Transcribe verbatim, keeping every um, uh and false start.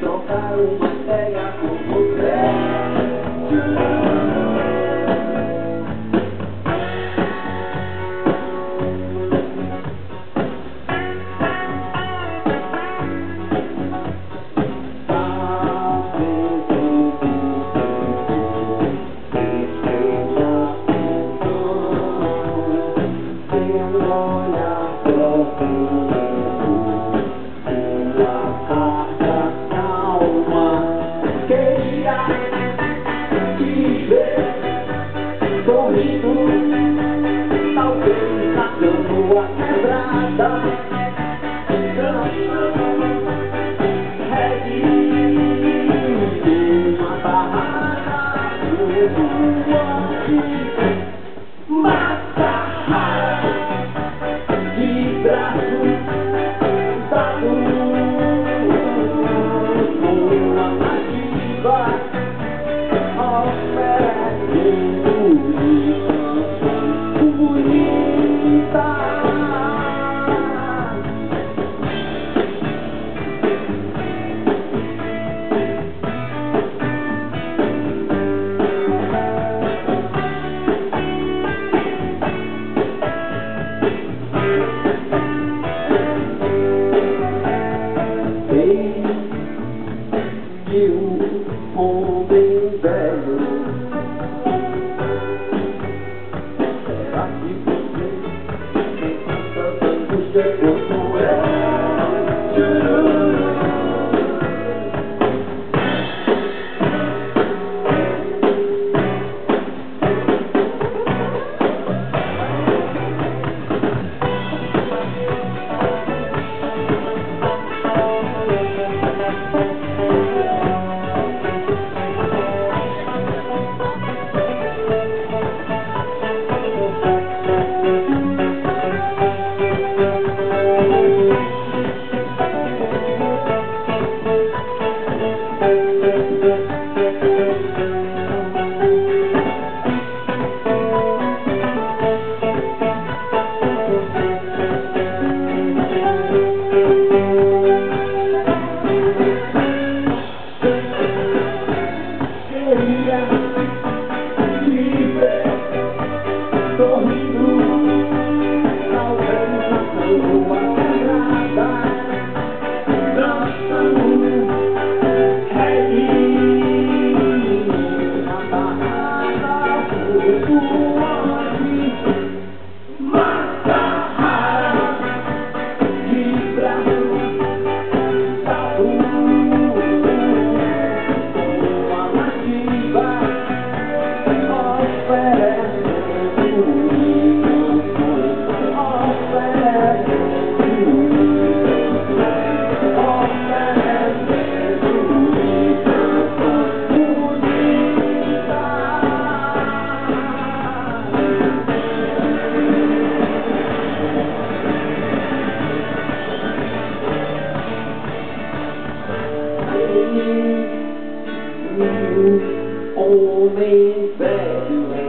Trocar uma ideia com você. Talvez na canoa quebrada, cantando reggae de uma barraca no Mata de braços dados, uma nativa oferece. Homem velho, será que você tem tantas angústias quanto Homem velho.